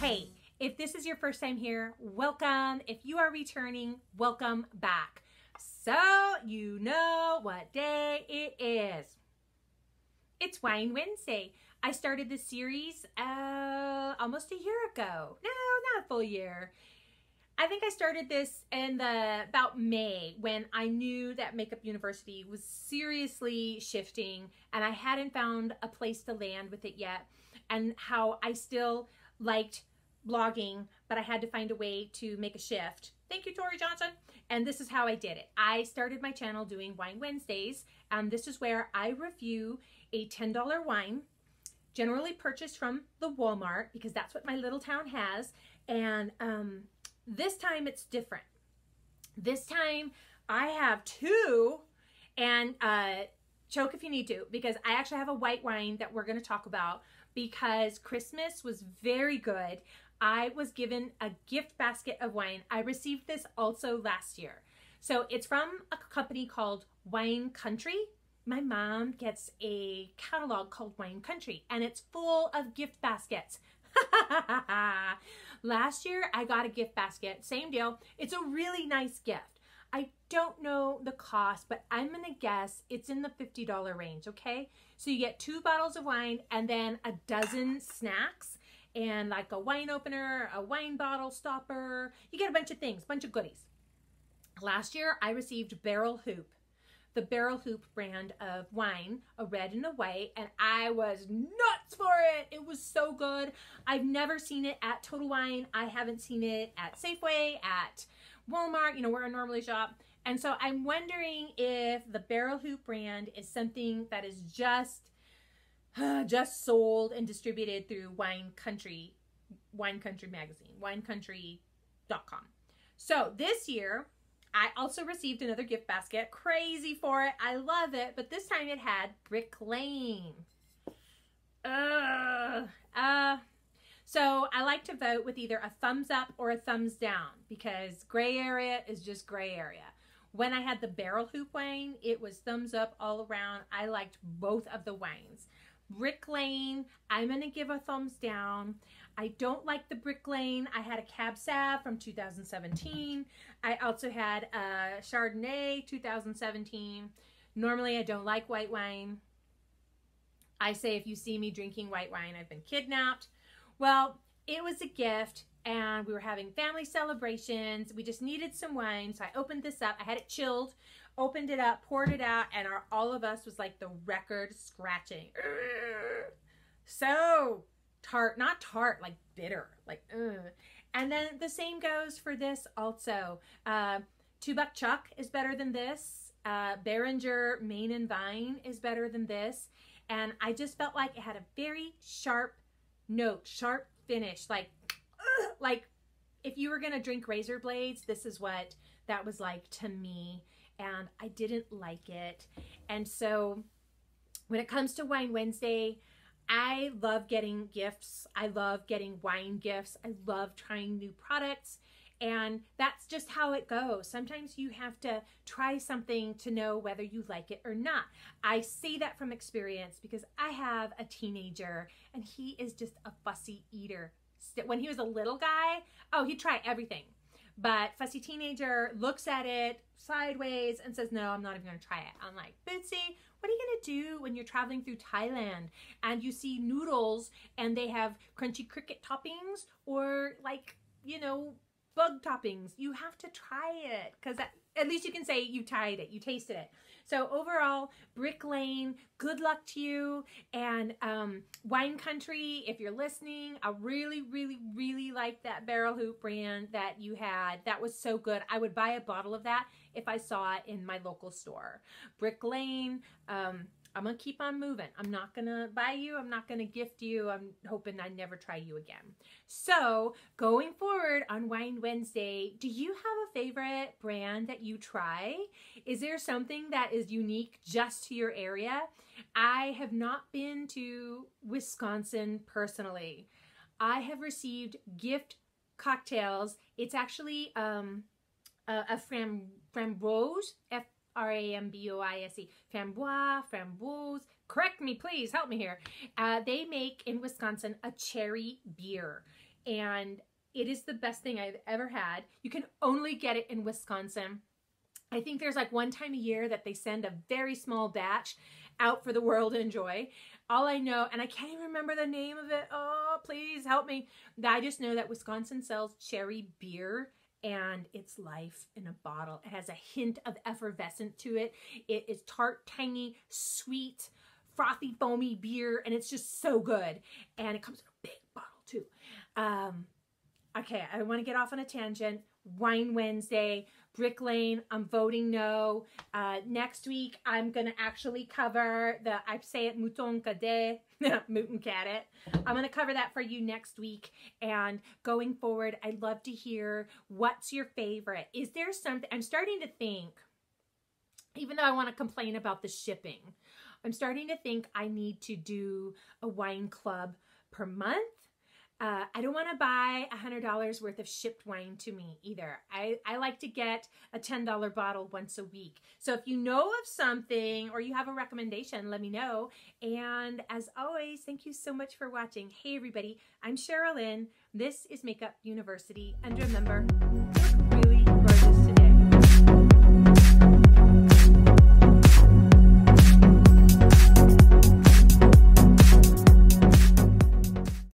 Hey, if this is your first time here, welcome. If you are returning, welcome back. So you know what day it is. It's Wine Wednesday. I started this series almost a year ago. No, not a full year. I think I started this in about May, when I knew that Makeup University was seriously shifting and I hadn't found a place to land with it yet, and how I still liked blogging, but I had to find a way to make a shift. Thank you, Tori Johnson. And this is how I did it. I started my channel doing Wine Wednesdays, and this is where I review a $10 wine, generally purchased from the Walmart, because that's what my little town has. And this time it's different. This time I have two, and choke if you need to, because I actually have a white wine that we're going to talk about, because Christmas was very good. I was given a gift basket of wine. I received this also last year. So it's from a company called Wine Country. My mom gets a catalog called Wine Country, and it's full of gift baskets. Last year I got a gift basket, same deal. It's a really nice gift. I don't know the cost, but I'm gonna guess it's in the $50 range, okay? So you get two bottles of wine and then a dozen snacks and like a wine opener, a wine bottle stopper. You get a bunch of things, bunch of goodies. Last year I received Barrel Hoop, the Barrel Hoop brand of wine, a red and a white, and I was nuts for it. It was so good. I've never seen it at Total Wine. I haven't seen it at Safeway, at Walmart, you know, where I normally shop. And so I'm wondering if the Barrel Hoop brand is something that is just sold and distributed through Wine Country magazine, winecountry.com. So this year, I also received another gift basket. Crazy for it. I love it. But this time it had Brick Lane. So I like to vote with either a thumbs up or a thumbs down, because gray area is just gray area. When I had the Barrel Hoop wine, it was thumbs up all around. I liked both of the wines. Brick Lane, I'm going to give a thumbs down. I don't like the Brick Lane. I had a Cab Sav from 2017. I also had a Chardonnay 2017. Normally, I don't like white wine. I say if you see me drinking white wine, I've been kidnapped. Well, it was a gift, and we were having family celebrations. We just needed some wine, so I opened this up. I had it chilled. Opened it up, poured it out, and all of us was like the record scratching. So tart, not tart, like bitter, like And then the same goes for this also. Two Buck Chuck is better than this. Behringer Main and Vine is better than this. And I just felt like it had a very sharp note, sharp finish, like if you were gonna drink razor blades, this is what that was like to me. And I didn't like it. And so when it comes to Wine Wednesday, I love getting gifts. I love getting wine gifts. I love trying new products. And that's just how it goes. Sometimes you have to try something to know whether you like it or not. I say that from experience, because I have a teenager, and he is just a fussy eater. When he was a little guy, oh, he'd try everything. But fussy teenager looks at it sideways and says, no, I'm not even going to try it. I'm like, Bootsy, what are you going to do when you're traveling through Thailand and you see noodles and they have crunchy cricket toppings or, like, you know, bug toppings? You have to try it, because at least you can say you tried it, you tasted it. So overall, Brick Lane, good luck to you. And Wine Country, if you're listening, I really, really, really like that Barrel Hoop brand that you had. That was so good. I would buy a bottle of that if I saw it in my local store. Brick Lane, I'm going to keep on moving. I'm not going to buy you. I'm not going to gift you. I'm hoping I never try you again. So going forward on Wine Wednesday, do you have a favorite brand that you try? Is there something that is unique just to your area? I have not been to Wisconsin personally. I have received gift cocktails. It's actually a Framboise, F-R-A-M-B-O-I-S-E, Framboise, correct me, please help me here. They make in Wisconsin a cherry beer, and it is the best thing I've ever had. You can only get it in Wisconsin. I think there's like one time a year that they send a very small batch out for the world to enjoy. All I know, and I can't even remember the name of it, oh, please help me. I just know that Wisconsin sells cherry beer, and it's life in a bottle. It has a hint of effervescent to it. It is tart, tangy, sweet, frothy, foamy beer, and it's just so good. And it comes in a big bottle too. Okay, I want to get off on a tangent. Wine Wednesday, Brick Lane, I'm voting no. Next week, I'm going to actually cover the, I say it, Mouton Cadet, Mouton Cadet. I'm going to cover that for you next week. And going forward, I'd love to hear, what's your favorite? Is there something, I'm starting to think, even though I want to complain about the shipping, I'm starting to think I need to do a wine club per month. I don't want to buy $100 worth of shipped wine to me either. I like to get a $10 bottle once a week. So if you know of something or you have a recommendation, let me know. And as always, thank you so much for watching. Hey everybody, I'm Cherelynn. This is Makeup University. And remember...